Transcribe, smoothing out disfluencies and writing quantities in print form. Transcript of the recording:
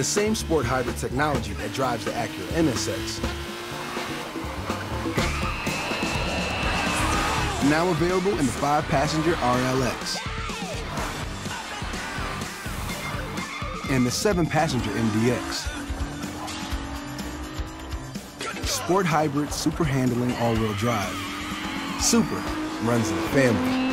the same Sport Hybrid technology that drives the Acura NSX. Now available in the 5-passenger RLX and the 7-passenger MDX. Sport Hybrid Super Handling All-Wheel Drive. Super runs in the family.